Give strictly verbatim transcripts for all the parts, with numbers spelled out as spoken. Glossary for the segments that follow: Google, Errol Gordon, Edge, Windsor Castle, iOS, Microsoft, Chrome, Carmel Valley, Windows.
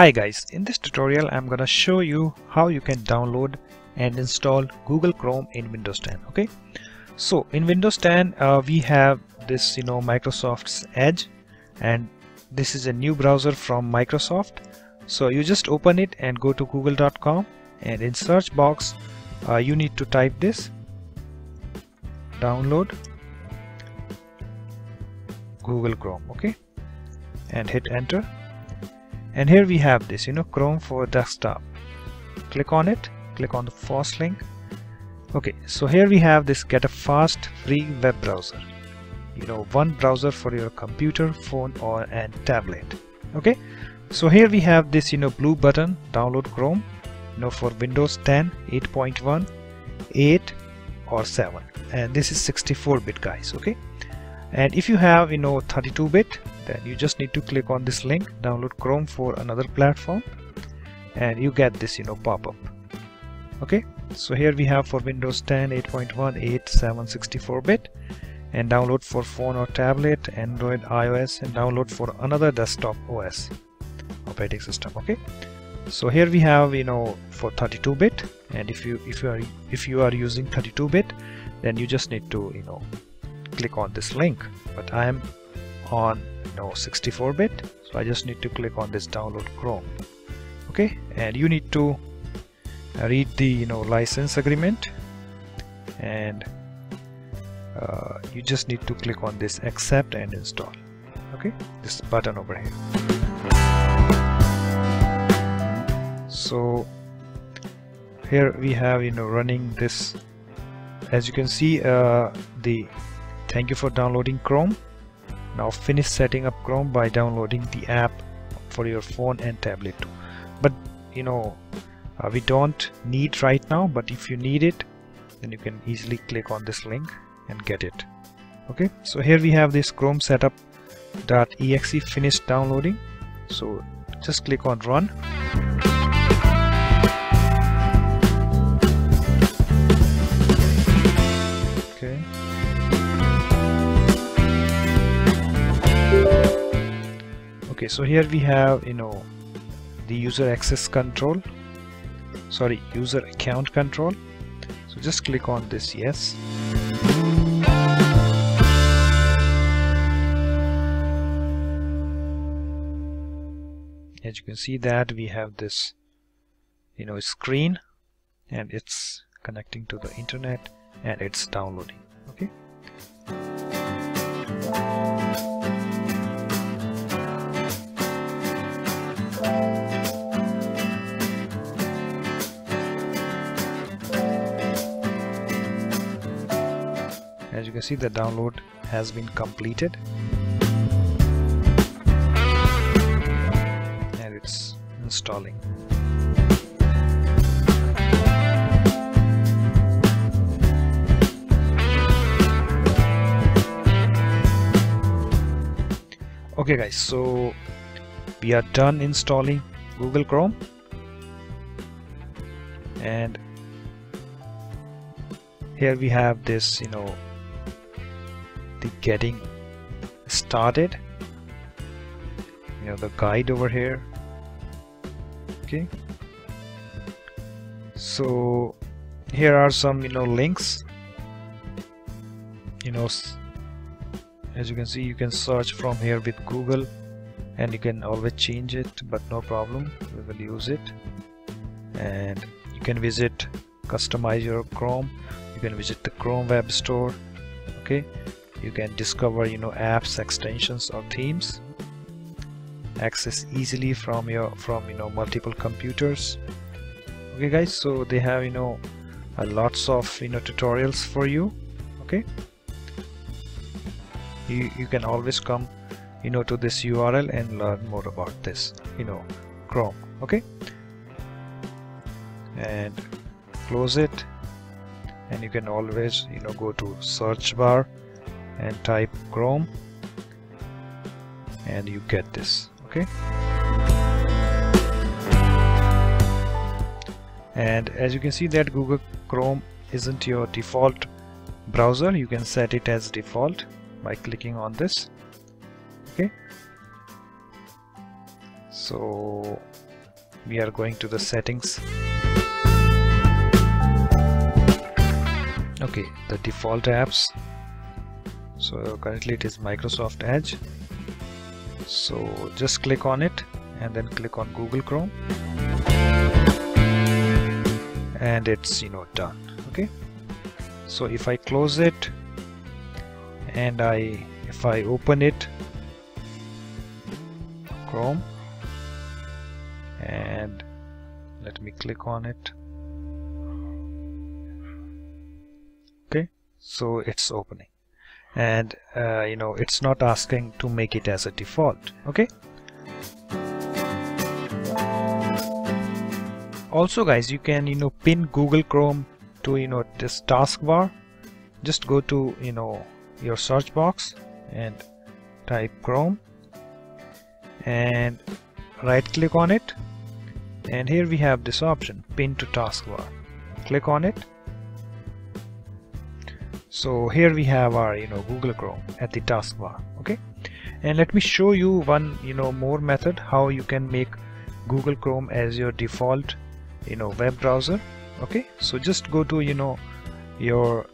Hi guys, in this tutorial I'm gonna show you how you can download and install Google Chrome in Windows ten. Okay, so in Windows ten uh, we have this, you know, Microsoft's Edge, and this is a new browser from Microsoft. So you just open it and go to google dot com, and in search box uh, you need to type this download Google Chrome, okay, and hit enter. And here we have this, you know, Chrome for desktop. Click on it, click on the first link. Okay, so here we have this get a fast free web browser. You know, one browser for your computer, phone or and tablet. Okay, so here we have this, you know, blue button, download Chrome, you know, for Windows ten, eight point one, eight or seven. And this is sixty-four bit guys, okay. And if you have, you know, thirty-two bit, then you just need to click on this link, download Chrome for another platform, and you get this, you know, pop-up. Okay, so here we have for Windows ten, eight point one, eight, seven, sixty-four bit, and download for phone or tablet, Android, iOS, and download for another desktop O S operating system. Okay, so here we have, you know, for thirty-two bit, and if you if you are if you are using thirty-two bit, then you just need to, you know, click on this link. But I am on, you know, sixty-four bit, so I just need to click on this download Chrome. Okay, and you need to read the, you know, license agreement, and uh, you just need to click on this accept and install. Okay, this button over here. So here we have, you know, running this. As you can see, uh, the thank you for downloading Chrome. Now finish setting up Chrome by downloading the app for your phone and tablet too. But you know, uh, we don't need right now, but if you need it, then you can easily click on this link and get it. Okay, so here we have this Chrome setup.exe finished downloading. So just click on run. Okay. Okay, so here we have, you know, the user access control, sorry, user account control. So just click on this yes. As you can see that we have this, you know, screen, and it's connecting to the internet and it's downloading. Okay. As you can see, the download has been completed, and it's installing. Okay guys, so we are done installing Google Chrome, and here we have this, you know, the getting started, you know, the guide over here. Okay, so here are some, you know, links, you know, as you can see, you can search from here with Google, and you can always change it, but no problem, we will use it. And you can visit, customize your Chrome, you can visit the Chrome web store. Okay, you can discover, you know, apps, extensions or themes, access easily from your from you know multiple computers. Okay guys, so they have, you know, uh, lots of, you know, tutorials for you. Okay, you, you can always come, you know, to this U R L and learn more about this, you know, Chrome. Okay, and close it, and you can always, you know, go to search bar and type Chrome, and you get this. Okay, and as you can see that Google Chrome isn't your default browser. You can set it as default by clicking on this. Okay, so we are going to the settings. Okay, the default apps. So currently it is Microsoft Edge. So just click on it and then click on Google Chrome. And it's, you know, done. Okay. So if I close it and I if I open it, Chrome, and let me click on it. Okay, so it's opening, and uh, you know, it's not asking to make it as a default. Okay. Also guys, you can, you know, pin Google Chrome to, you know, this taskbar. Just go to, you know, your search box and type Chrome and right click on it, and here we have this option, pin to taskbar. Click on it. So here we have our, you know, Google Chrome at the taskbar. Okay, and let me show you one, you know, more method how you can make Google Chrome as your default, you know, web browser. Okay, so just go to, you know, your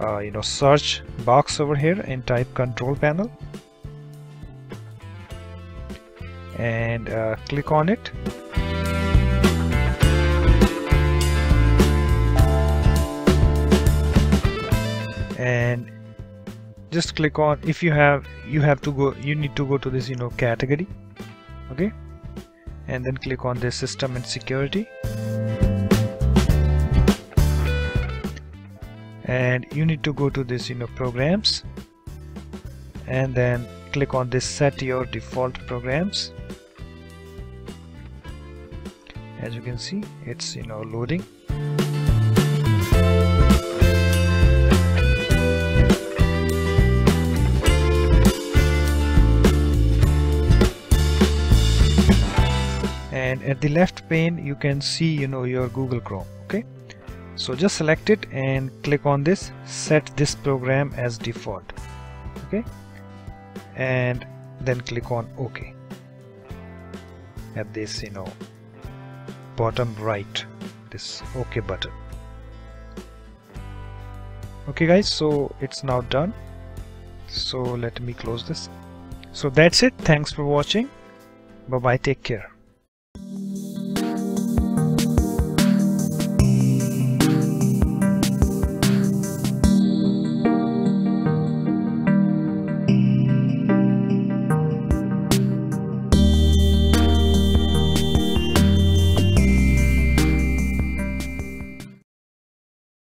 uh, you know, search box over here and type control panel and uh, click on it. And just click on, if you have, you have to go, you need to go to this, you know, category. Okay, and then click on this system and security. And you need to go to this, you know, programs, and then click on this set your default programs. As you can see, it's, you know, loading. And at the left pane you can see, you know, your Google Chrome. Okay, so just select it and click on this set this program as default. Okay, and then click on OK at this, you know, bottom right, this OK button. Okay guys, so it's now done. So let me close this. So that's it. Thanks for watching. Bye bye, take care.